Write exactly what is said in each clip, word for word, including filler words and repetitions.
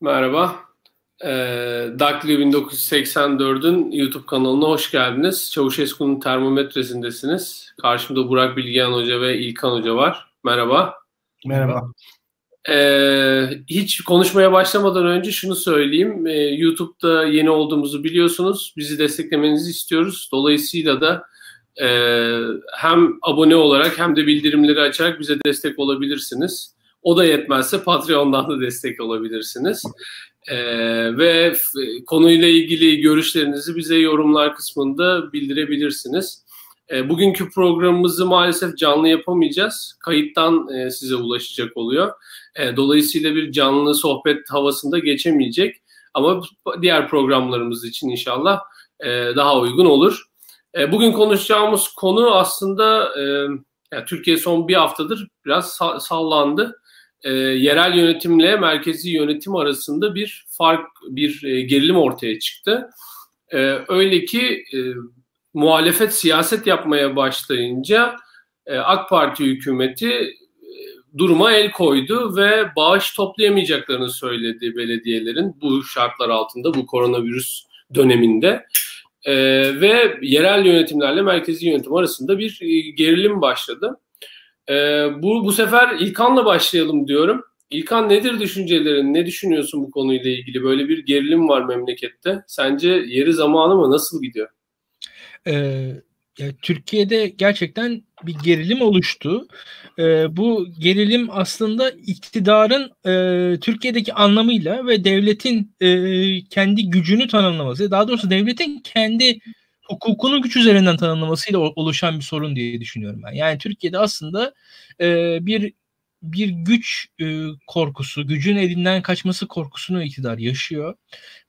Merhaba. E, Daktilo bin dokuz yüz seksen dört'ün YouTube kanalına hoş geldiniz. Çavuşesku'nun termometresindesiniz. Karşımda Burak Bilgehan Hoca ve İlkan Hoca var. Merhaba. Merhaba. E, hiç konuşmaya başlamadan önce şunu söyleyeyim. E, YouTube'da yeni olduğumuzu biliyorsunuz. Bizi desteklemenizi istiyoruz. Dolayısıyla da e, hem abone olarak hem de bildirimleri açarak bize destek olabilirsiniz. O da yetmezse Patreon'dan da destek olabilirsiniz. Ee, ve konuyla ilgili görüşlerinizi bize yorumlar kısmında bildirebilirsiniz. Ee, bugünkü programımızı maalesef canlı yapamayacağız. Kayıttan e, size ulaşacak oluyor. E, dolayısıyla bir canlı sohbet havasında geçemeyecek. Ama diğer programlarımız için inşallah e, daha uygun olur. E, bugün konuşacağımız konu aslında e, yani Türkiye son bir haftadır biraz sallandı. E, yerel yönetimle merkezi yönetim arasında bir fark, bir e, gerilim ortaya çıktı. E, öyle ki e, muhalefet siyaset yapmaya başlayınca e, AK Parti hükümeti e, duruma el koydu ve bağış toplayamayacaklarını söyledi belediyelerin bu şartlar altında, bu koronavirüs döneminde. E, ve yerel yönetimlerle merkezi yönetim arasında bir e, gerilim başladı. Ee, bu, bu sefer İlkan'la başlayalım diyorum. İlkan, nedir düşüncelerin? Ne düşünüyorsun bu konuyla ilgili? Böyle bir gerilim var memlekette. Sence yeri zamanı mı? Nasıl gidiyor? Ee, ya, Türkiye'de gerçekten bir gerilim oluştu. Ee, bu gerilim aslında iktidarın e, Türkiye'deki anlamıyla ve devletin e, kendi gücünü tanımlaması, daha doğrusu devletin kendi hukukunun güç üzerinden tanımlamasıyla oluşan bir sorun diye düşünüyorum ben. Yani Türkiye'de aslında e, bir bir güç e, korkusu, gücün elinden kaçması korkusunu iktidar yaşıyor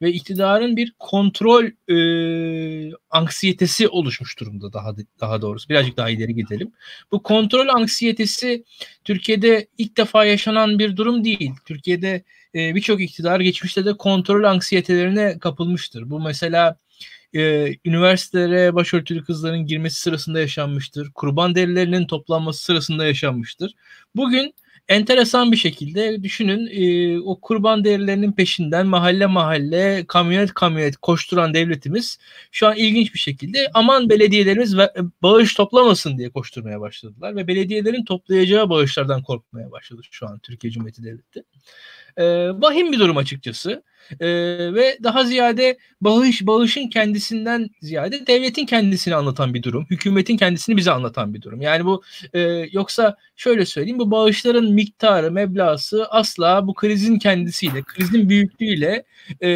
ve iktidarın bir kontrol e, anksiyetesi oluşmuş durumda, daha daha doğrusu. Birazcık daha ileri gidelim. Bu kontrol anksiyetesi Türkiye'de ilk defa yaşanan bir durum değil. Türkiye'de e, birçok iktidar geçmişte de kontrol anksiyetelerine kapılmıştır. Bu mesela Ee, üniversitelere başörtülü kızların girmesi sırasında yaşanmıştır. Kurban derilerinin toplanması sırasında yaşanmıştır. Bugün enteresan bir şekilde düşünün e, o kurban derilerinin peşinden mahalle mahalle, kamyonet kamyonet koşturan devletimiz şu an ilginç bir şekilde aman belediyelerimiz bağış toplamasın diye koşturmaya başladılar ve belediyelerin toplayacağı bağışlardan korkmaya başladı şu an Türkiye Cumhuriyeti Devleti. E, vahim bir durum açıkçası. Ee, ve daha ziyade bağış, bağışın kendisinden ziyade devletin kendisini anlatan bir durum. Hükümetin kendisini bize anlatan bir durum. Yani bu e, yoksa şöyle söyleyeyim, bu bağışların miktarı, meblağı asla bu krizin kendisiyle, krizin büyüklüğüyle e,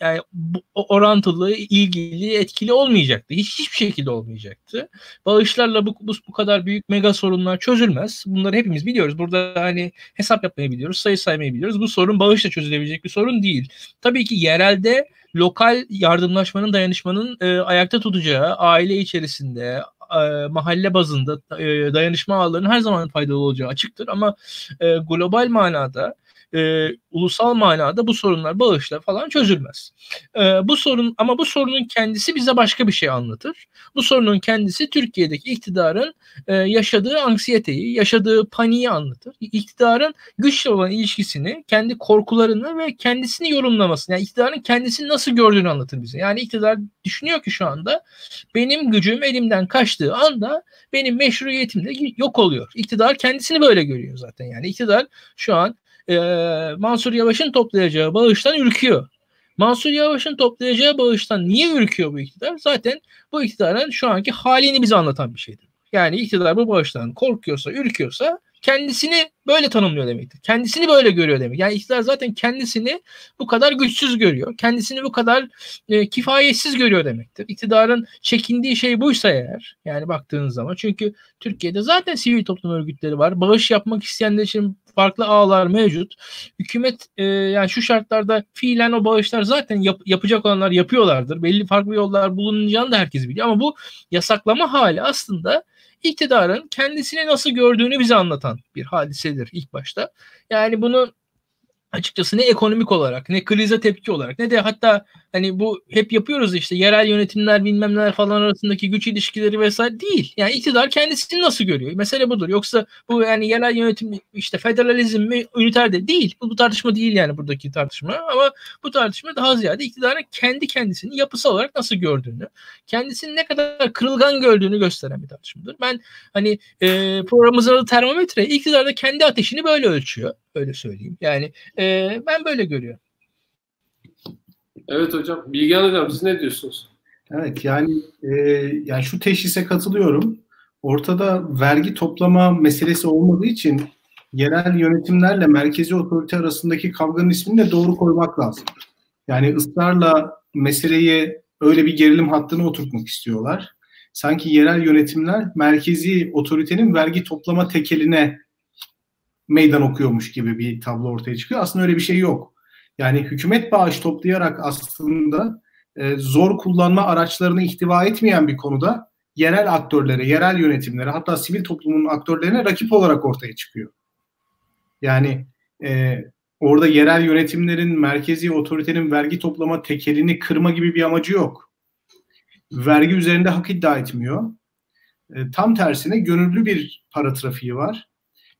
yani bu orantılı, ilgili, etkili olmayacaktı. Hiç hiçbir şekilde olmayacaktı. Bağışlarla bu, bu bu kadar büyük mega sorunlar çözülmez. Bunları hepimiz biliyoruz. Burada hani hesap yapmayı biliyoruz, sayı saymayı biliyoruz. Bu sorun bağışla çözülebilecek bir sorun değil. Tabii ki yerelde lokal yardımlaşmanın, dayanışmanın e, ayakta tutacağı, aile içerisinde, e, mahalle bazında e, dayanışma ağlarının her zaman faydalı olacağı açıktır. Ama e, global manada, E, ulusal manada bu sorunlar bağışla falan çözülmez. E, bu sorun ama bu sorunun kendisi bize başka bir şey anlatır. Bu sorunun kendisi Türkiye'deki iktidarın e, yaşadığı anksiyeteyi, yaşadığı paniği anlatır. İktidarın güçle olan ilişkisini, kendi korkularını ve kendisini yorumlamasını, yani iktidarın kendisini nasıl gördüğünü anlatır bize. Yani iktidar düşünüyor ki şu anda benim gücüm elimden kaçtığı anda benim meşruiyetim de yok oluyor. İktidar kendisini böyle görüyor zaten. Yani iktidar şu an Ee, Mansur Yavaş'ın toplayacağı bağıştan ürküyor. Mansur Yavaş'ın toplayacağı bağıştan niye ürküyor bu iktidar? Zaten bu iktidarın şu anki halini bize anlatan bir şeydir. Yani iktidar bu bağıştan korkuyorsa, ürküyorsa kendisini böyle tanımlıyor demektir. Kendisini böyle görüyor demek. Yani iktidar zaten kendisini bu kadar güçsüz görüyor. Kendisini bu kadar e, kifayetsiz görüyor demektir. İktidarın çekindiği şey buysa eğer, yani baktığınız zaman, çünkü Türkiye'de zaten sivil toplum örgütleri var. Bağış yapmak isteyenler için farklı ağlar mevcut. Hükümet e, yani şu şartlarda fiilen o bağışlar zaten yap, yapacak olanlar yapıyorlardır. Belli farklı yollar bulunacağını da herkes biliyor ama bu yasaklama hali aslında iktidarın kendisini nasıl gördüğünü bize anlatan bir hadisedir ilk başta. Yani bunu açıkçası ne ekonomik olarak, ne krize tepki olarak, ne de hatta hani bu hep yapıyoruz işte yerel yönetimler bilmem neler falan arasındaki güç ilişkileri vesaire değil. Yani iktidar kendisini nasıl görüyor? Mesele budur. Yoksa bu yani yerel yönetim işte federalizm mi üniter de değil. Bu, bu tartışma değil yani buradaki tartışma. Ama bu tartışma daha ziyade iktidarın kendi kendisini yapısal olarak nasıl gördüğünü, kendisini ne kadar kırılgan gördüğünü gösteren bir tartışmadır. Ben hani e, programımızın adı Termometre, iktidar da kendi ateşini böyle ölçüyor. Öyle söyleyeyim. Yani e, ben böyle görüyorum. Evet hocam. Bilgehan hocam siz ne diyorsunuz? Evet yani, e, yani şu teşhise katılıyorum. Ortada vergi toplama meselesi olmadığı için yerel yönetimlerle merkezi otorite arasındaki kavganın ismini de doğru koymak lazım. Yani ısrarla meseleye öyle bir gerilim hattına oturtmak istiyorlar. Sanki yerel yönetimler merkezi otoritenin vergi toplama tekeline meydan okuyormuş gibi bir tablo ortaya çıkıyor. Aslında öyle bir şey yok. Yani hükümet bağış toplayarak aslında e, zor kullanma araçlarını ihtiva etmeyen bir konuda yerel aktörlere, yerel yönetimlere hatta sivil toplumun aktörlerine rakip olarak ortaya çıkıyor. Yani e, orada yerel yönetimlerin, merkezi otoritenin vergi toplama tekelini kırma gibi bir amacı yok. Vergi üzerinde hak iddia etmiyor. E, tam tersine gönüllü bir para trafiği var.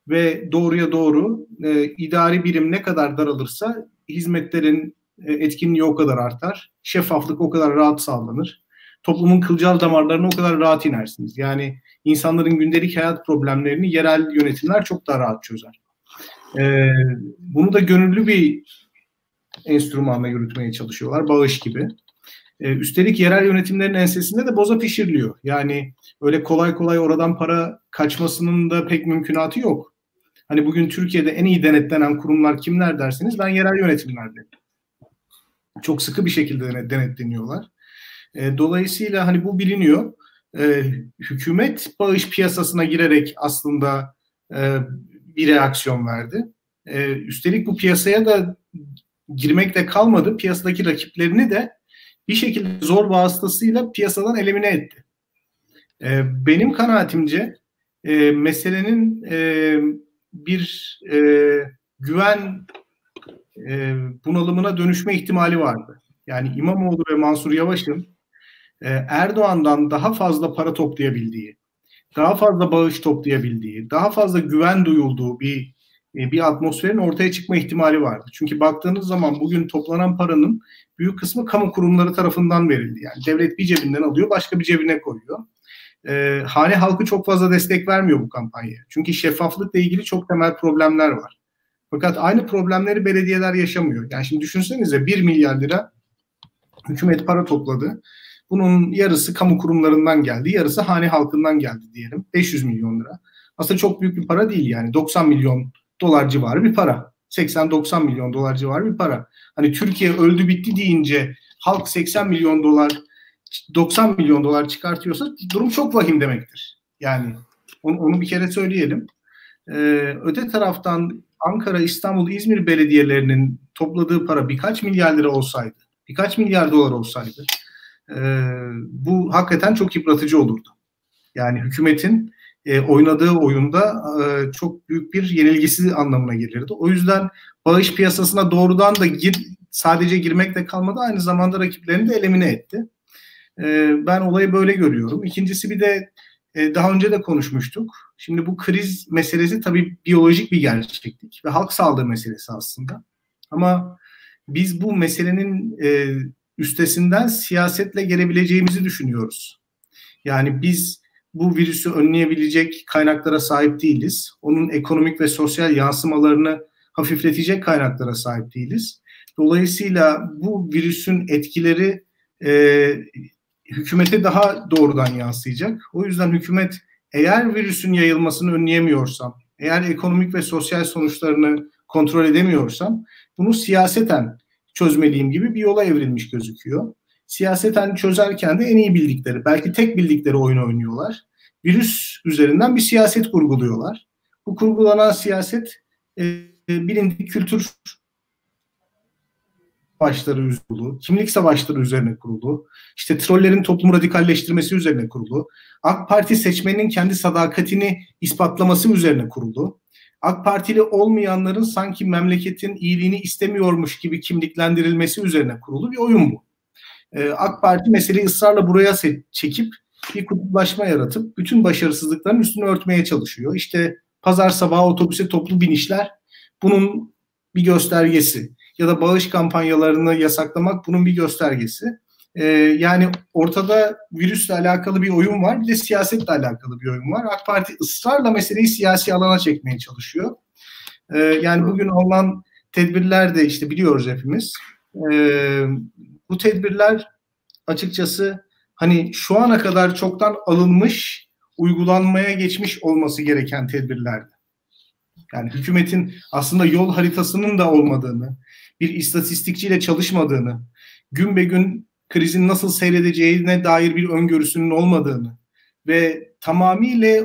Ve doğruya doğru e, idari birim ne kadar daralırsa hizmetlerin e, etkinliği o kadar artar. Şeffaflık o kadar rahat sağlanır. Toplumun kılcal damarlarına o kadar rahat inersiniz. Yani insanların gündelik hayat problemlerini yerel yönetimler çok daha rahat çözer. E, bunu da gönüllü bir enstrümanla yürütmeye çalışıyorlar. Bağış gibi. E, üstelik yerel yönetimlerin ensesinde de boza pişiriliyor. Yani öyle kolay kolay oradan para kaçmasının da pek mümkünatı yok. Hani bugün Türkiye'de en iyi denetlenen kurumlar kimler derseniz ben yerel yönetimler derim. Çok sıkı bir şekilde denetleniyorlar. E, dolayısıyla hani bu biliniyor. E, hükümet bağış piyasasına girerek aslında e, bir reaksiyon verdi. E, üstelik bu piyasaya da girmekle kalmadı. Piyasadaki rakiplerini de bir şekilde zor vasıtasıyla piyasadan elimine etti. E, benim kanaatimce e, meselenin e, bir e, güven e, bunalımına dönüşme ihtimali vardı. Yani İmamoğlu ve Mansur Yavaş'ın e, Erdoğan'dan daha fazla para toplayabildiği, daha fazla bağış toplayabildiği, daha fazla güven duyulduğu bir e, bir atmosferin ortaya çıkma ihtimali vardı. Çünkü baktığınız zaman bugün toplanan paranın büyük kısmı kamu kurumları tarafından verildi. Yani devlet bir cebinden alıyor, başka bir cebine koyuyor. E, hane halkı çok fazla destek vermiyor bu kampanyaya. Çünkü şeffaflıkla ilgili çok temel problemler var. Fakat aynı problemleri belediyeler yaşamıyor. Yani şimdi düşünsenize bir milyar lira hükümet para topladı. Bunun yarısı kamu kurumlarından geldi, yarısı hane halkından geldi diyelim. beş yüz milyon lira. Aslında çok büyük bir para değil yani. doksan milyon dolar civarı bir para. seksen doksan milyon dolar civarı bir para. Hani Türkiye öldü bitti deyince halk seksen milyon dolar doksan milyon dolar çıkartıyorsa durum çok vahim demektir. Yani onu, onu bir kere söyleyelim. Ee, öte taraftan Ankara, İstanbul, İzmir belediyelerinin topladığı para birkaç milyar lira olsaydı, birkaç milyar dolar olsaydı e, bu hakikaten çok yıpratıcı olurdu. Yani hükümetin e, oynadığı oyunda e, çok büyük bir yenilgisi anlamına gelirdi. O yüzden bağış piyasasına doğrudan da gir, sadece girmekle kalmadı, aynı zamanda rakiplerini de elimine etti. Ben olayı böyle görüyorum. İkincisi bir de daha önce de konuşmuştuk. Şimdi bu kriz meselesi tabii biyolojik bir gerçeklik ve halk sağlığı meselesi aslında. Ama biz bu meselenin üstesinden siyasetle gelebileceğimizi düşünüyoruz. Yani biz bu virüsü önleyebilecek kaynaklara sahip değiliz. Onun ekonomik ve sosyal yansımalarını hafifletecek kaynaklara sahip değiliz. Dolayısıyla bu virüsün etkileri e, hükümete daha doğrudan yansıyacak. O yüzden hükümet eğer virüsün yayılmasını önleyemiyorsam, eğer ekonomik ve sosyal sonuçlarını kontrol edemiyorsam bunu siyaseten çözmeliyim gibi bir yola evrilmiş gözüküyor. Siyaseten çözerken de en iyi bildikleri, belki tek bildikleri oyunu oynuyorlar. Virüs üzerinden bir siyaset kurguluyorlar. Bu kurgulanan siyaset e, bilindik kültür savaşları üzerine kurulu, kimlik savaşları üzerine kurulu, işte trollerin toplumu radikalleştirmesi üzerine kurulu, A K Parti seçmeninin kendi sadakatini ispatlaması üzerine kurulu, AK Partili olmayanların sanki memleketin iyiliğini istemiyormuş gibi kimliklendirilmesi üzerine kurulu bir oyun bu. Ee, AK Parti meseleyi ısrarla buraya çekip bir kutuplaşma yaratıp bütün başarısızlıkların üstünü örtmeye çalışıyor. İşte pazar sabahı otobüse toplu binişler bunun bir göstergesi ya da bağış kampanyalarını yasaklamak bunun bir göstergesi. Ee, yani ortada virüsle alakalı bir oyun var, bir de siyasetle alakalı bir oyun var. AK Parti ısrarla meseleyi siyasi alana çekmeye çalışıyor. Ee, yani bugün alınan tedbirler de işte biliyoruz hepimiz. Ee, bu tedbirler açıkçası hani şu ana kadar çoktan alınmış, uygulanmaya geçmiş olması gereken tedbirlerdi. Yani hükümetin aslında yol haritasının da olmadığını, bir istatistikçiyle çalışmadığını, gün be gün krizin nasıl seyredeceğine dair bir öngörüsünün olmadığını ve tamamıyla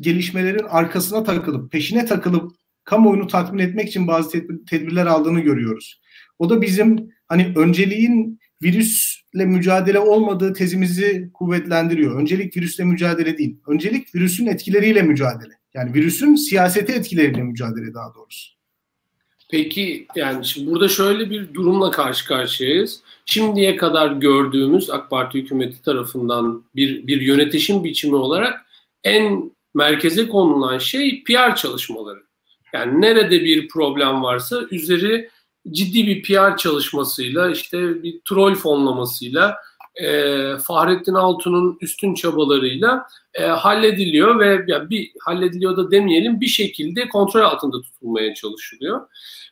gelişmelerin arkasına takılıp, peşine takılıp kamuoyunu tatmin etmek için bazı tedbir, tedbirler aldığını görüyoruz. O da bizim hani önceliğin virüsle mücadele olmadığı tezimizi kuvvetlendiriyor. Öncelik virüsle mücadele değil. Öncelik virüsün etkileriyle mücadele. Yani virüsün siyasete etkileriyle mücadele daha doğrusu. Peki yani şimdi burada şöyle bir durumla karşı karşıyayız. Şimdiye kadar gördüğümüz AK Parti hükümeti tarafından bir, bir yönetişim biçimi olarak en merkeze konulan şey P R çalışmaları. Yani nerede bir problem varsa üzeri ciddi bir P R çalışmasıyla, işte bir troll fonlamasıyla, e, Fahrettin Altun'un üstün çabalarıyla e, hallediliyor ve ya bir hallediliyor da demeyelim, bir şekilde kontrol altında tutulmaya çalışılıyor.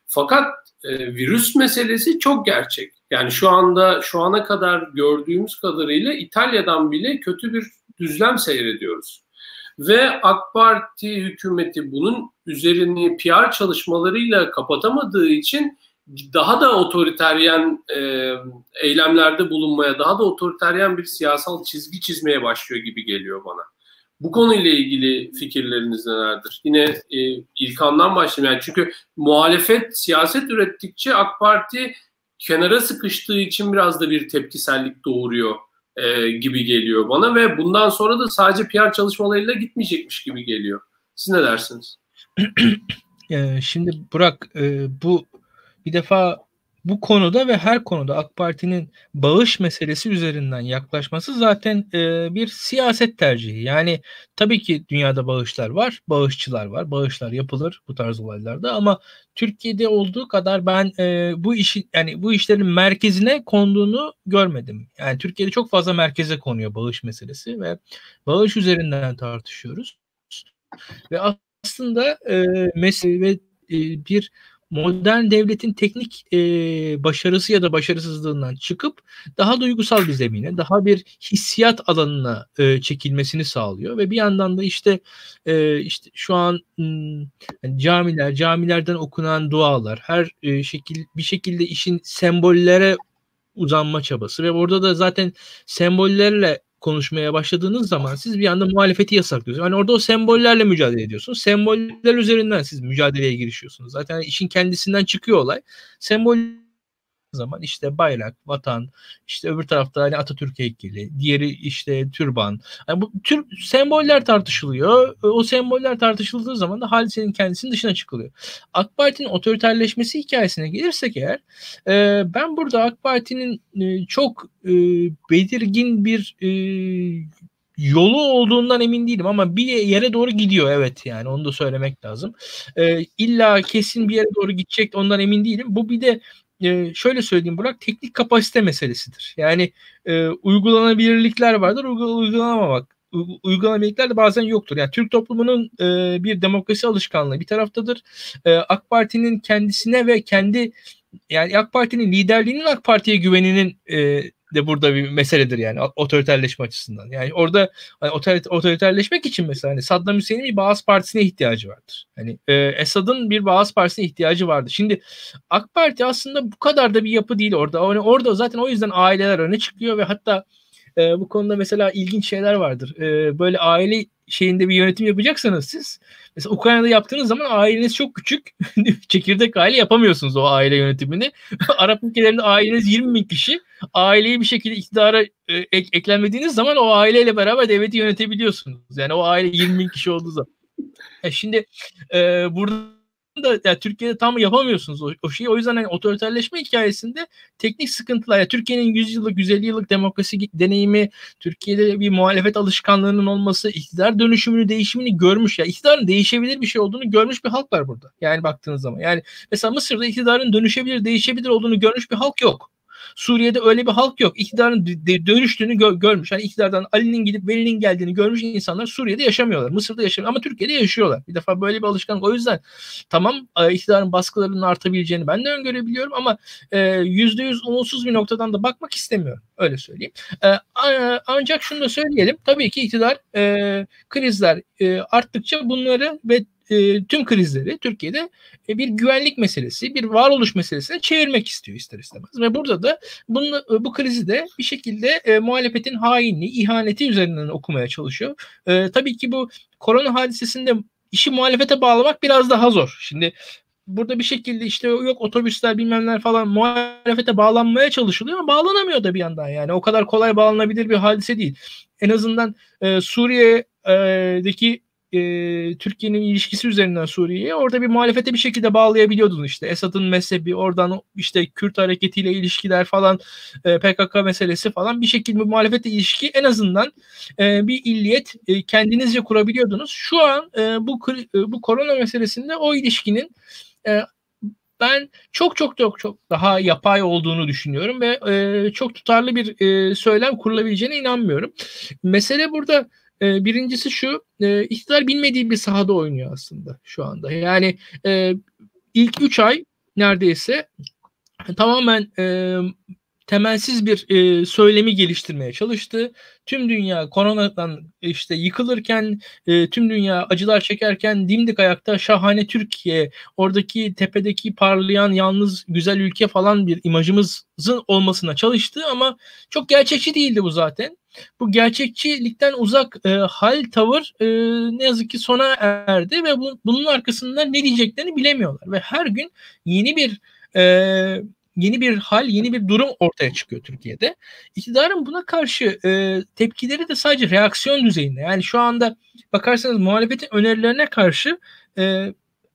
Fakat e, virüs meselesi çok gerçek. Yani şu anda şu ana kadar gördüğümüz kadarıyla İtalya'dan bile kötü bir düzlem seyrediyoruz. Ve AK Parti hükümeti bunun üzerini P R çalışmalarıyla kapatamadığı için daha da otoriteryen e, eylemlerde bulunmaya, daha da otoriteryen bir siyasal çizgi çizmeye başlıyor gibi geliyor bana. Bu konuyla ilgili fikirleriniz nelerdir? Yine e, İlkan'dan başlayayım. Yani çünkü muhalefet siyaset ürettikçe AK Parti kenara sıkıştığı için biraz da bir tepkisellik doğuruyor e, gibi geliyor bana ve bundan sonra da sadece P R çalışmalarıyla gitmeyecekmiş gibi geliyor. Siz ne dersiniz? Şimdi Burak, e, bu bir defa bu konuda ve her konuda AK Parti'nin bağış meselesi üzerinden yaklaşması zaten e, bir siyaset tercihi. Yani tabii ki dünyada bağışlar var, bağışçılar var, bağışlar yapılır bu tarz olaylarda ama Türkiye'de olduğu kadar ben e, bu işi, yani bu işlerin merkezine konduğunu görmedim. Yani Türkiye'de çok fazla merkeze konuyor bağış meselesi ve bağış üzerinden tartışıyoruz. Ve aslında e, mesele ve e, bir modern devletin teknik e, başarısı ya da başarısızlığından çıkıp daha duygusal bir zemine, daha bir hissiyat alanına e, çekilmesini sağlıyor ve bir yandan da işte e, işte şu an m, camiler, camilerden okunan dualar, her e, şekil bir şekilde işin sembollere uzanma çabası ve orada da zaten sembollerle konuşmaya başladığınız zaman siz bir anda muhalefeti yasaklıyorsunuz. Yani orada o sembollerle mücadele ediyorsunuz. Semboller üzerinden siz mücadeleye girişiyorsunuz. Zaten işin kendisinden çıkıyor olay. Sembol zaman işte bayrak, vatan, işte öbür tarafta hani Atatürk heykeli, diğeri işte türban. Yani bu tür semboller tartışılıyor. O semboller tartışıldığı zaman da hadisenin kendisinin dışına çıkılıyor. AK Parti'nin otoriterleşmesi hikayesine gelirsek eğer, e, ben burada AK Parti'nin e, çok e, belirgin bir e, yolu olduğundan emin değilim ama bir yere doğru gidiyor, evet, yani onu da söylemek lazım. E, illa kesin bir yere doğru gidecek, ondan emin değilim. Bu bir de Ee, şöyle söyleyeyim Burak, teknik kapasite meselesidir. Yani e, uygulanabilirlikler vardır, uygulanamamak. Uygulanabilirlikler de bazen yoktur. Yani Türk toplumunun e, bir demokrasi alışkanlığı bir taraftadır. E, AK Parti'nin kendisine ve kendi, yani AK Parti'nin liderliğinin AK Parti'ye güveninin e, de burada bir meseledir yani otoriterleşme açısından. Yani orada hani, otoriter, otoriterleşmek için mesela hani Saddam Hüseyin'in bir Baas Partisi'ne ihtiyacı vardır. Hani e, Esad'ın bir Baas Partisi'ne ihtiyacı vardı. Şimdi AK Parti aslında bu kadar da bir yapı değil orada. Yani orada zaten o yüzden aileler öne çıkıyor ve hatta e, bu konuda mesela ilginç şeyler vardır. E, böyle aile şeyinde bir yönetim yapacaksanız siz, mesela Ukrayna'da yaptığınız zaman aileniz çok küçük, çekirdek aile yapamıyorsunuz o aile yönetimini. Arap ülkelerinde aileniz yirmi bin kişi, aileyi bir şekilde iktidara e, ek, eklenmediğiniz zaman o aileyle beraber devleti yönetebiliyorsunuz. Yani o aile yirmi bin kişi olduğu zaman. E şimdi e, burada da yani Türkiye'de tam yapamıyorsunuz o, o şeyi. O yüzden yani otoriterleşme hikayesinde teknik sıkıntılar. Yani Türkiye'nin yüz yıllık, yüz elli yıllık demokrasi deneyimi, Türkiye'de bir muhalefet alışkanlığının olması, iktidar dönüşümünü, değişimini görmüş. Yani iktidarın değişebilir bir şey olduğunu görmüş bir halk var burada. Yani baktığınız zaman. Yani mesela Mısır'da iktidarın dönüşebilir, değişebilir olduğunu görmüş bir halk yok. Suriye'de öyle bir halk yok. İktidarın dönüştüğünü gö görmüş. Yani iktidardan Ali'nin gidip Veli'nin geldiğini görmüş insanlar Suriye'de yaşamıyorlar. Mısır'da yaşamıyorlar ama Türkiye'de yaşıyorlar. Bir defa böyle bir alışkanlık. O yüzden tamam, iktidarın baskılarının artabileceğini ben de öngörebiliyorum ama yüzde yüz umutsuz bir noktadan da bakmak istemiyorum. Öyle söyleyeyim. Ancak şunu da söyleyelim. Tabii ki iktidar krizler arttıkça bunları ve tüm krizleri Türkiye'de bir güvenlik meselesi, bir varoluş meselesine çevirmek istiyor ister istemez. Ve burada da bunu, bu krizi de bir şekilde e, muhalefetin hainliği, ihaneti üzerinden okumaya çalışıyor. E, tabii ki bu korona hadisesinde işi muhalefete bağlamak biraz daha zor. Şimdi burada bir şekilde işte yok otobüsler bilmemler falan muhalefete bağlanmaya çalışılıyor ama bağlanamıyor da bir yandan yani. O kadar kolay bağlanabilir bir hadise değil. En azından e, Suriye'deki E, Türkiye'nin ilişkisi üzerinden Suriye'ye orada bir muhalefete bir şekilde bağlayabiliyordun işte. Esad'ın mezhebi, oradan işte Kürt hareketiyle ilişkiler falan, e, P K K meselesi falan, bir şekilde bir muhalefete ilişki en azından e, bir illiyet e, kendinizce kurabiliyordunuz. Şu an e, bu e, bu korona meselesinde o ilişkinin e, ben çok çok çok çok daha yapay olduğunu düşünüyorum ve e, çok tutarlı bir e, söylem kurulabileceğine inanmıyorum. Mesele burada birincisi şu, iktidar bilmediği bir sahada oynuyor aslında şu anda. Yani ilk üç ay neredeyse tamamen temelsiz bir söylemi geliştirmeye çalıştı. Tüm dünya koronadan işte yıkılırken, tüm dünya acılar çekerken dimdik ayakta şahane Türkiye, oradaki tepedeki parlayan yalnız güzel ülke falan bir imajımızın olmasına çalıştı ama çok gerçekçi değildi bu zaten. Bu gerçekçilikten uzak e, hal, tavır e, ne yazık ki sona erdi ve bu, bunun arkasından ne diyeceklerini bilemiyorlar ve her gün yeni bir e, yeni bir hal, yeni bir durum ortaya çıkıyor Türkiye'de. İktidarın buna karşı e, tepkileri de sadece reaksiyon düzeyinde. Yani şu anda bakarsanız muhalefetin önerilerine karşı e,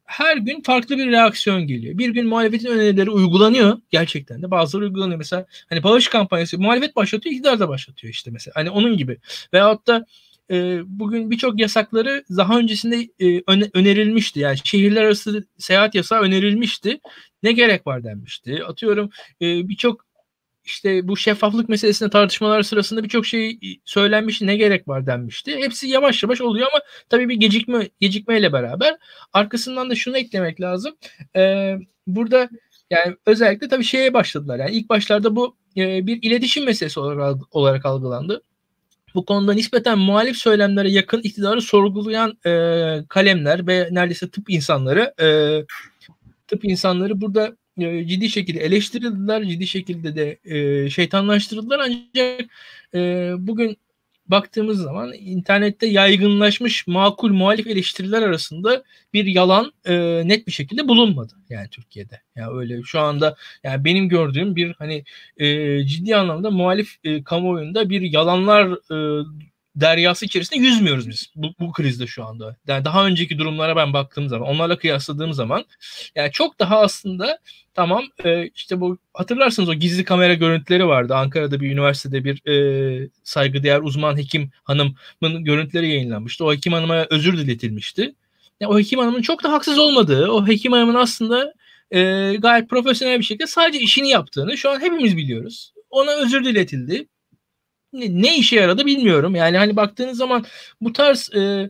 her gün farklı bir reaksiyon geliyor. Bir gün muhalefetin önerileri uygulanıyor. Gerçekten de bazıları uygulanıyor. Mesela hani bağış kampanyası muhalefet başlatıyor, iktidar da başlatıyor işte mesela. Hani onun gibi. Veyahut da e, bugün birçok yasakları daha öncesinde e, önerilmişti. Yani şehirler arası seyahat yasağı önerilmişti. Ne gerek var denmişti. Atıyorum e, birçok İşte bu şeffaflık meselesinde tartışmalar sırasında birçok şey söylenmişti, ne gerek var denmişti. Hepsi yavaş yavaş oluyor ama tabii bir gecikme gecikmeyle beraber. Arkasından da şunu eklemek lazım. Ee, burada yani özellikle tabii şeye başladılar. Yani ilk başlarda bu e, bir iletişim meselesi olarak, olarak algılandı. Bu konuda nispeten muhalif söylemlere yakın iktidarı sorgulayan e, kalemler ve neredeyse tıp insanları e, tıp insanları burada ciddi şekilde eleştirildiler, ciddi şekilde de e, şeytanlaştırıldılar. Ancak e, bugün baktığımız zaman internette yaygınlaşmış makul muhalif eleştiriler arasında bir yalan e, net bir şekilde bulunmadı yani Türkiye'de. Yani öyle şu anda yani benim gördüğüm bir hani e, ciddi anlamda muhalif e, kamuoyunda bir yalanlar e, deryası içerisinde yüzmüyoruz biz bu, bu krizde şu anda. Yani daha önceki durumlara ben baktığım zaman, onlarla kıyasladığım zaman yani çok daha aslında tamam e, işte bu hatırlarsınız o gizli kamera görüntüleri vardı. Ankara'da bir üniversitede bir e, saygıdeğer uzman hekim hanımın görüntüleri yayınlanmıştı. O hekim hanıma özür diletilmişti. Yani o hekim hanımın çok da haksız olmadığı, o hekim hanımın aslında e, gayet profesyonel bir şekilde sadece işini yaptığını şu an hepimiz biliyoruz. Ona özür diletildi. Ne işe yaradı bilmiyorum. Yani hani baktığınız zaman bu tarz e, e,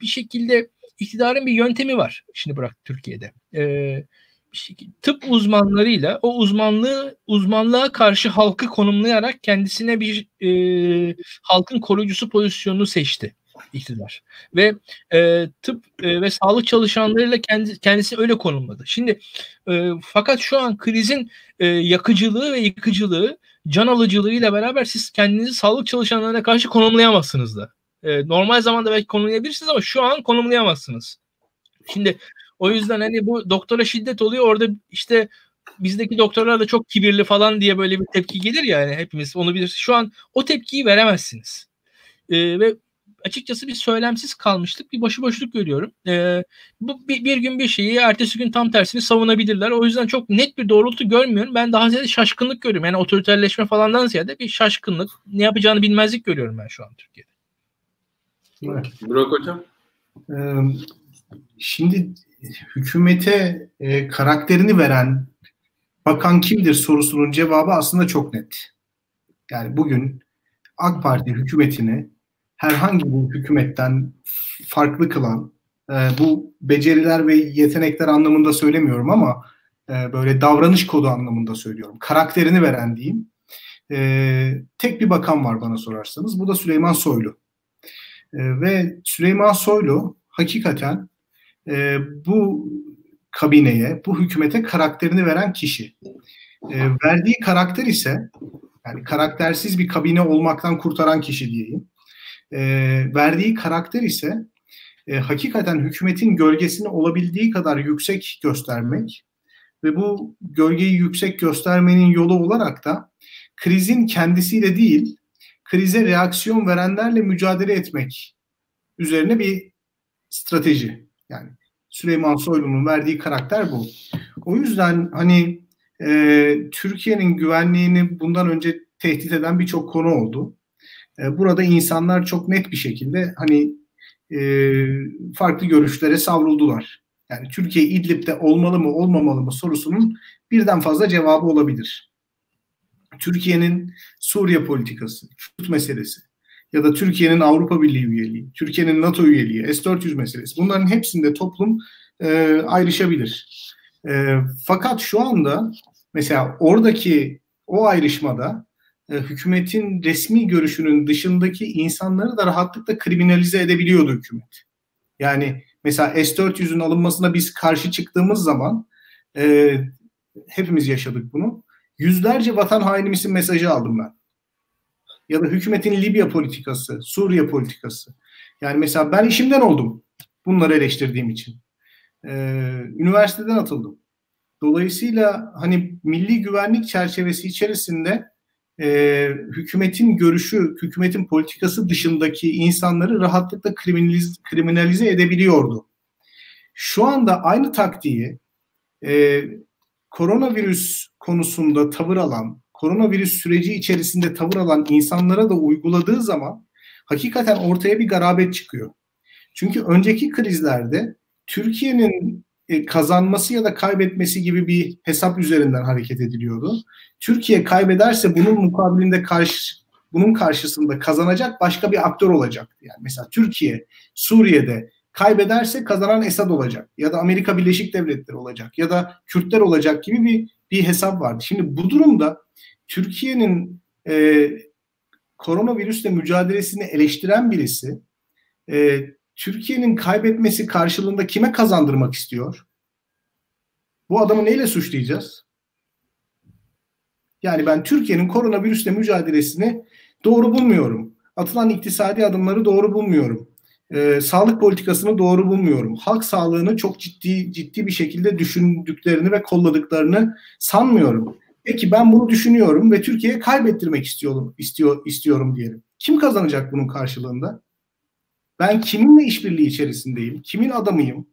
bir şekilde iktidarın bir yöntemi var. Şimdi bırak Türkiye'de. E, bir şekilde, tıp uzmanlarıyla o uzmanlığı uzmanlığa karşı halkı konumlayarak kendisine bir e, halkın koruyucusu pozisyonunu seçti iktidar. Ve e, tıp e, ve sağlık çalışanlarıyla kendi, kendisini öyle konumladı. Şimdi e, fakat şu an krizin e, yakıcılığı ve yıkıcılığı, can alıcılığıyla beraber siz kendinizi sağlık çalışanlarına karşı konumlayamazsınız da. Ee, normal zamanda belki konumlayabilirsiniz ama şu an konumlayamazsınız. Şimdi o yüzden hani bu doktora şiddet oluyor. Orada işte bizdeki doktorlar da çok kibirli falan diye böyle bir tepki gelir ya. Yani hepimiz onu biliriz. Şu an o tepkiyi veremezsiniz. Ee, ve açıkçası bir söylemsiz kalmışlık, bir başıboşluk görüyorum. E, bu bir, bir gün bir şeyi, ertesi gün tam tersini savunabilirler. O yüzden çok net bir doğrultu görmüyorum. Ben daha ziyade şaşkınlık görüyorum. Yani otoriterleşme falandan ziyade bir şaşkınlık, ne yapacağını bilmezlik görüyorum ben şu an Türkiye'de. Evet. Burak Hocam. Ee, şimdi hükümete e, karakterini veren bakan kimdir sorusunun cevabı aslında çok net. Yani bugün AK Parti hükümetini herhangi bir hükümetten farklı kılan, e, bu beceriler ve yetenekler anlamında söylemiyorum ama e, böyle davranış kodu anlamında söylüyorum. Karakterini veren diyeyim. E, tek bir bakan var bana sorarsanız. Bu da Süleyman Soylu. E, ve Süleyman Soylu hakikaten e, bu kabineye, bu hükümete karakterini veren kişi. E, verdiği karakter ise, yani karaktersiz bir kabine olmaktan kurtaran kişi diyeyim. E, verdiği karakter ise e, hakikaten hükümetin gölgesini olabildiği kadar yüksek göstermek ve bu gölgeyi yüksek göstermenin yolu olarak da krizin kendisiyle değil, krize reaksiyon verenlerle mücadele etmek üzerine bir strateji. Yani Süleyman Soylu'nun verdiği karakter bu. O yüzden hani e, Türkiye'nin güvenliğini bundan önce tehdit eden birçok konu oldu. E, burada insanlar çok net bir şekilde hani e, farklı görüşlere savruldular. Yani Türkiye İdlib'de olmalı mı olmamalı mı sorusunun birden fazla cevabı olabilir. Türkiye'nin Suriye politikası, Kürt meselesi ya da Türkiye'nin Avrupa Birliği üyeliği, Türkiye'nin NATO üyeliği, S dört yüz meselesi, bunların hepsinde toplum e, ayrışabilir. E, fakat şu anda mesela oradaki o ayrışmada e, hükümetin resmi görüşünün dışındaki insanları da rahatlıkla kriminalize edebiliyordu hükümet. Yani mesela S dört yüzün alınmasına biz karşı çıktığımız zaman e, hepimiz yaşadık bunu. Yüzlerce vatan hainimizin mesajı aldım ben. Ya da hükümetin Libya politikası, Suriye politikası. Yani mesela ben işimden oldum bunları eleştirdiğim için. Ee, üniversiteden atıldım. Dolayısıyla hani milli güvenlik çerçevesi içerisinde e, hükümetin görüşü, hükümetin politikası dışındaki insanları rahatlıkla kriminalize, kriminalize edebiliyordu. Şu anda aynı taktiği e, koronavirüs konusunda tavır alan, koronavirüs süreci içerisinde tavır alan insanlara da uyguladığı zaman hakikaten ortaya bir garabet çıkıyor. Çünkü önceki krizlerde Türkiye'nin kazanması ya da kaybetmesi gibi bir hesap üzerinden hareket ediliyordu. Türkiye kaybederse bunun mukabilinde karşı, bunun karşısında kazanacak başka bir aktör olacaktı. Yani mesela Türkiye Suriye'de kaybederse kazanan Esad olacak ya da Amerika Birleşik Devletleri olacak ya da Kürtler olacak gibi bir bir hesap vardı. Şimdi bu durumda Türkiye'nin e, koronavirüsle mücadelesini eleştiren birisi e, Türkiye'nin kaybetmesi karşılığında kime kazandırmak istiyor? Bu adamı neyle suçlayacağız? Yani ben Türkiye'nin koronavirüsle mücadelesini doğru bulmuyorum. Atılan iktisadi adımları doğru bulmuyorum. E, sağlık politikasını doğru bulmuyorum. Halk sağlığını çok ciddi ciddi bir şekilde düşündüklerini ve kolladıklarını sanmıyorum. Peki ben bunu düşünüyorum ve Türkiye'ye kaybettirmek istiyorum, istiyor, istiyorum diyelim. Kim kazanacak bunun karşılığında? Ben kiminle işbirliği içerisindeyim? Kimin adamıyım?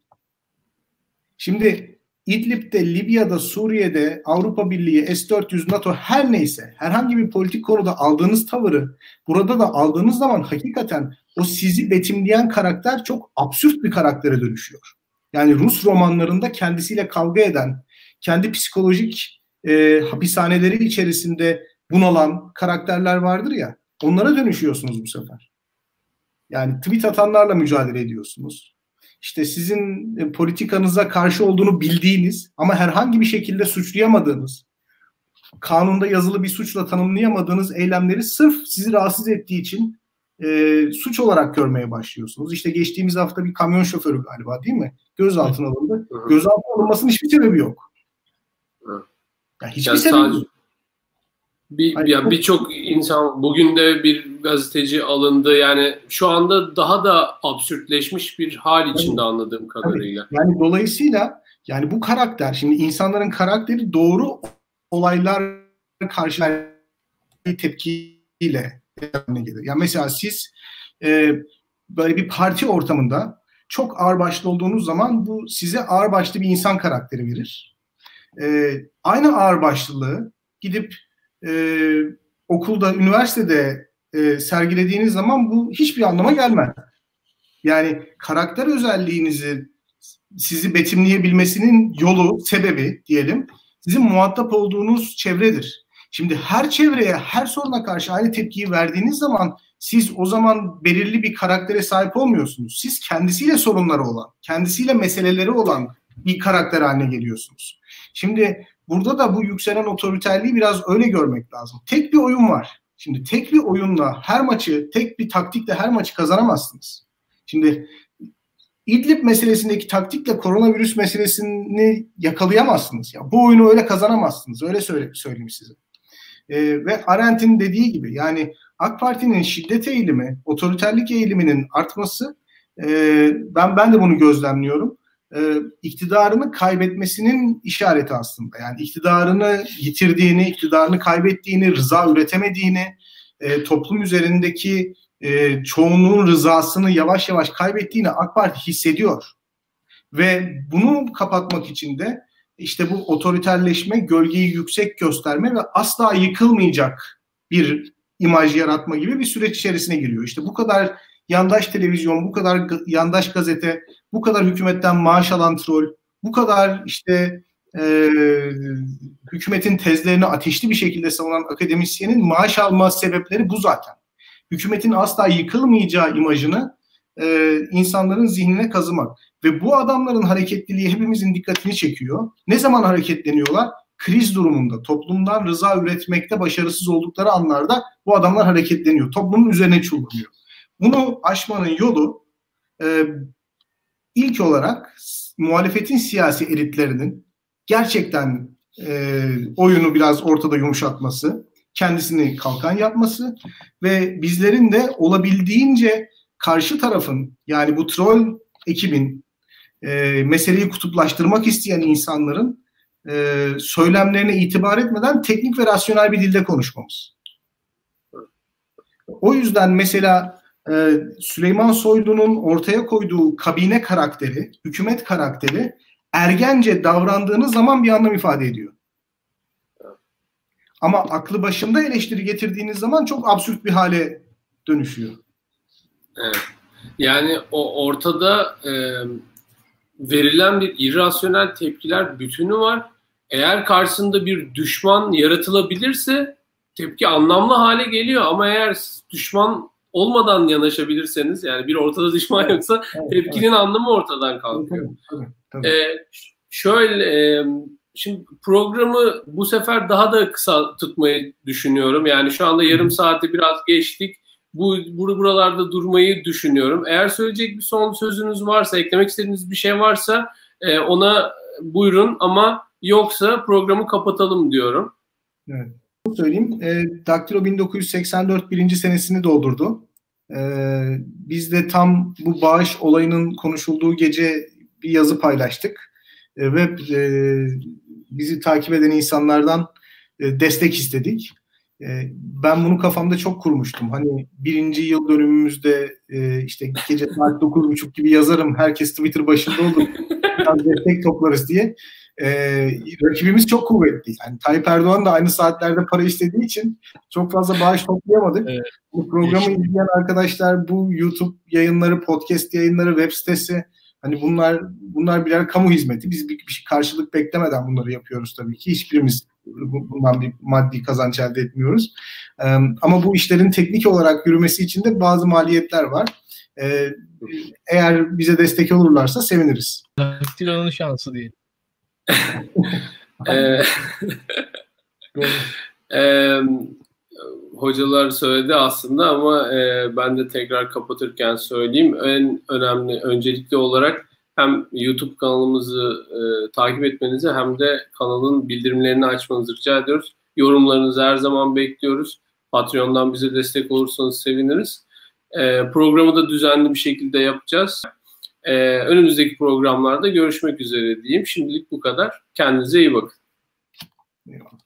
Şimdi İdlib'de, Libya'da, Suriye'de, Avrupa Birliği, S dört yüz, NATO her neyse herhangi bir politik konuda aldığınız tavırı burada da aldığınız zaman hakikaten o sizi betimleyen karakter çok absürt bir karaktere dönüşüyor. Yani Rus romanlarında kendisiyle kavga eden, kendi psikolojik e, hapishaneleri içerisinde bunalan karakterler vardır ya, onlara dönüşüyorsunuz bu sefer. Yani tweet atanlarla mücadele ediyorsunuz. İşte sizin e, politikanıza karşı olduğunu bildiğiniz ama herhangi bir şekilde suçlayamadığınız, kanunda yazılı bir suçla tanımlayamadığınız eylemleri sırf sizi rahatsız ettiği için E, suç olarak görmeye başlıyorsunuz. İşte geçtiğimiz hafta bir kamyon şoförü galiba değil mi? Gözaltına alındı. Hı hı. Gözaltına alınmasının hiçbir sebebi yok. Yani hiçbir yani sebebi yok. Bir, Birçok insan, bugün de bir gazeteci alındı. Yani şu anda daha da absürtleşmiş bir hal içinde, yani, anladığım kadarıyla. Yani dolayısıyla yani bu karakter, şimdi insanların karakteri doğru olaylar karşı tepkiyle. Yani mesela siz e, böyle bir parti ortamında çok ağırbaşlı olduğunuz zaman bu size ağırbaşlı bir insan karakteri verir. Ee, aynı ağırbaşlılığı gidip e, okulda, üniversitede e, sergilediğiniz zaman bu hiçbir anlama gelmez. Yani karakter özelliğinizi sizi betimleyebilmesinin yolu, sebebi diyelim, sizin muhatap olduğunuz çevredir. Şimdi her çevreye, her soruna karşı aynı tepkiyi verdiğiniz zaman siz o zaman belirli bir karaktere sahip olmuyorsunuz. Siz kendisiyle sorunları olan, kendisiyle meseleleri olan bir karakter haline geliyorsunuz. Şimdi burada da bu yükselen otoriterliği biraz öyle görmek lazım. Tek bir oyun var. Şimdi tek bir oyunla her maçı, tek bir taktikle her maçı kazanamazsınız. Şimdi İdlib meselesindeki taktikle koronavirüs meselesini yakalayamazsınız. Ya bu oyunu öyle kazanamazsınız. Öyle söyle, söyleyeyim size. Ee, ve Arendt'in dediği gibi, yani AK Parti'nin şiddet eğilimi, otoriterlik eğiliminin artması, e, ben ben de bunu gözlemliyorum. E, iktidarını kaybetmesinin işareti aslında. Yani iktidarını yitirdiğini, iktidarını kaybettiğini, rıza üretemediğini, e, toplum üzerindeki e, çoğunluğun rızasını yavaş yavaş kaybettiğini AK Parti hissediyor. Ve bunu kapatmak için de işte bu otoriterleşme, gölgeyi yüksek gösterme ve asla yıkılmayacak bir imaj yaratma gibi bir süreç içerisine giriyor. İşte bu kadar yandaş televizyon, bu kadar yandaş gazete, bu kadar hükümetten maaş alan troll, bu kadar işte e, hükümetin tezlerini ateşli bir şekilde savunan akademisyenin maaş alma sebepleri bu zaten. Hükümetin asla yıkılmayacağı imajını e, insanların zihnine kazımak. Ve bu adamların hareketliliği hepimizin dikkatini çekiyor. Ne zaman hareketleniyorlar? Kriz durumunda, toplumdan rıza üretmekte başarısız oldukları anlarda bu adamlar hareketleniyor. Toplumun üzerine çullanıyor. Bunu aşmanın yolu e, ilk olarak muhalefetin siyasi elitlerinin gerçekten e, oyunu biraz ortada yumuşatması, kendisini kalkan yapması ve bizlerin de olabildiğince karşı tarafın, yani bu troll ekibin, e, meseleyi kutuplaştırmak isteyen insanların Ee, söylemlerine itibar etmeden teknik ve rasyonel bir dilde konuşmamız. O yüzden mesela e, Süleyman Soylu'nun ortaya koyduğu kabine karakteri, hükümet karakteri ergence davrandığınız zaman bir anlam ifade ediyor. Ama aklı başında eleştiri getirdiğiniz zaman çok absürt bir hale dönüşüyor. Evet. Yani o ortada e, verilen bir irrasyonel tepkiler bütünü var. Eğer karşısında bir düşman yaratılabilirse tepki anlamlı hale geliyor, ama eğer düşman olmadan yanaşabilirseniz, yani bir ortada düşman yoksa tepkinin anlamı ortadan kalkıyor. Ee, şöyle, şimdi programı bu sefer daha da kısa tutmayı düşünüyorum. Yani şu anda yarım saati biraz geçtik. Bu buralarda durmayı düşünüyorum. Eğer söyleyecek bir son sözünüz varsa, eklemek istediğiniz bir şey varsa ona buyurun, ama yoksa programı kapatalım diyorum. Evet. Söyleyeyim. E, Daktilo bin dokuz yüz seksen dört birinci senesini doldurdu. E, biz de tam bu bağış olayının konuşulduğu gece bir yazı paylaştık. E, ve e, bizi takip eden insanlardan e, destek istedik. Ben bunu kafamda çok kurmuştum. Hani birinci yıl dönümümüzde işte gece saat dokuz buçuk gibi yazarım, herkes Twitter başında olur, biraz destek toplarız diye. Rakibimiz çok kuvvetli. Yani Tayyip Erdoğan da aynı saatlerde para istediği için çok fazla bağış toplayamadık. Evet. Bu programı izleyen arkadaşlar, bu YouTube yayınları, podcast yayınları, web sitesi, hani bunlar bunlar birer kamu hizmeti. Biz bir, bir karşılık beklemeden bunları yapıyoruz tabii ki. Hiçbirimiz bundan bir maddi kazanç elde etmiyoruz. Ee, ama bu işlerin teknik olarak yürümesi için de bazı maliyetler var. Ee, eğer bize destek olurlarsa seviniriz. Daktilo'nun şansı değil. ee, ee, hocalar söyledi aslında, ama e, ben de tekrar kapatırken söyleyeyim. En önemli, öncelikli olarak hem YouTube kanalımızı e, takip etmenizi, hem de kanalın bildirimlerini açmanızı rica ediyoruz. Yorumlarınızı her zaman bekliyoruz. Patreon'dan bize destek olursanız seviniriz. E, programı da düzenli bir şekilde yapacağız. E, önümüzdeki programlarda görüşmek üzere diyeyim. Şimdilik bu kadar. Kendinize iyi bakın. Eyvallah.